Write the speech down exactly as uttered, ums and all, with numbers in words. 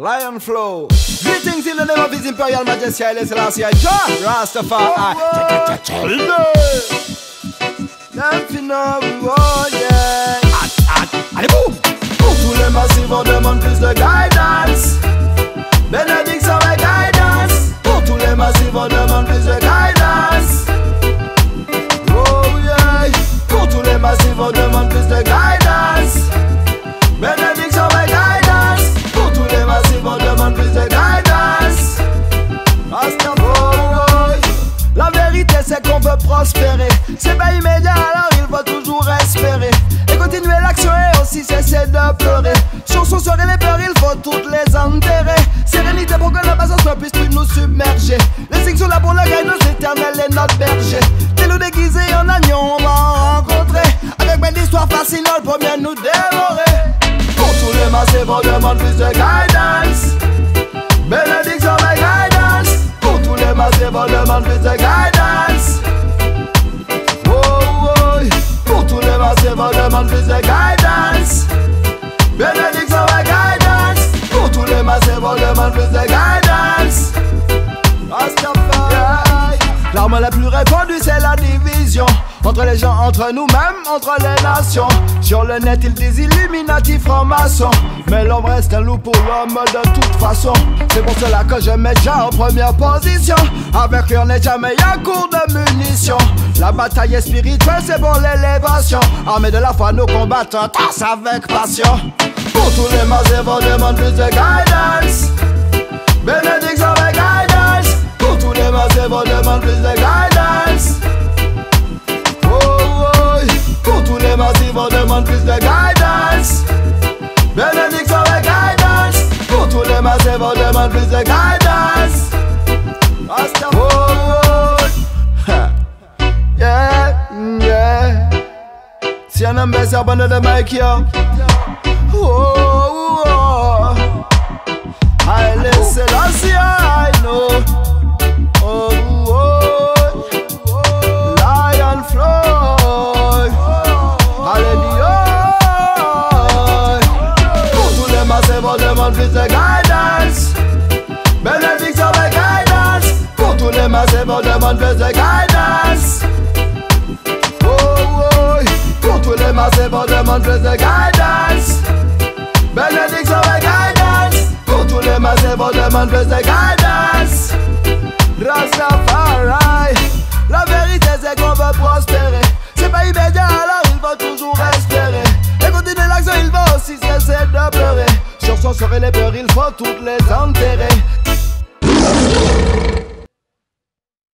Lion Flow. Greetings in the name of His Imperial Majesty Haile Selassie I, Rastafari. Nothing now we want, yeah. Allez, boum. Tous les massifs on demande plus de guidance. Bénédiction et guidance. Pour tous les massifs on demande plus de guidance. Oh yeah. Pour tous les massifs on demande plus de guidance. Bénédiction et guidance. Pour tous les massifs on demande plus de guidance. La vérité c'est qu'on peut prospérer. C'est pas immédiat alors il faut toujours espérer. Et continuer l'action et aussi cesser de pleurer. Sur son soleil les peurs il faut toutes les enterrer. Sérénité pour que la base ne puisse plus nous submerger. Les signes sont là pour le gain, nos éternels et notre berger. T'es nous déguisé en agneau on va rencontrer. Avec belle histoire fascinante le premier nous dévorer. Pour tous les massifs on demande plus de guidance. Bénédiction et guidance. Pour tous les massifs on demande plus de guidance. Pour tous les massifs, on demande plus de guidance. Bénédiction et guidance. Pour tous les massifs, on demande plus de guidance. Rastafari. L'arme la plus répandue, c'est la division. Entre les gens, entre nous-mêmes, entre les nations. Sur le net, ils disent Illuminati, franc-maçon. Mais l'homme reste un loup pour l'homme de toute façon. C'est pour cela que je mets déjà en première position. Avec lui, on n'est jamais un cours de munitions. La bataille est spirituelle, c'est pour l'élévation. Armés de la foi, nos combattants tassent avec passion. Pour tous les massifs, on demande plus de guidance. Bénédiction et guidance. Pour tous les massifs, on demande plus de guidance. Pour tous les massifs, on demande plus de guidance. Bénédiction et guidance. Pour tous les massifs, on demande plus de guidance. Oh, yeah, yeah. Si un homme baisse, abonne de Mike, yo. Oh, oh, Haile Selassie I know. Oh, oh, Lion Flow. Plus de guidance, bénédiction et guidance. Pour tous les massifs, on demande plus de guidance. Oh, oh. Pour tous les massifs, on demande plus de guidance. Bénédiction et guidance. Pour tous les massifs, on demande plus de guidance. Rastafari. La vérité c'est qu'on veut prospérer. C'est pas immédiat alors il faut toujours espérer. Et continuer l'action il va aussi cesser de pleurer. Sur son soleil les peurs il faut toutes les enterrer.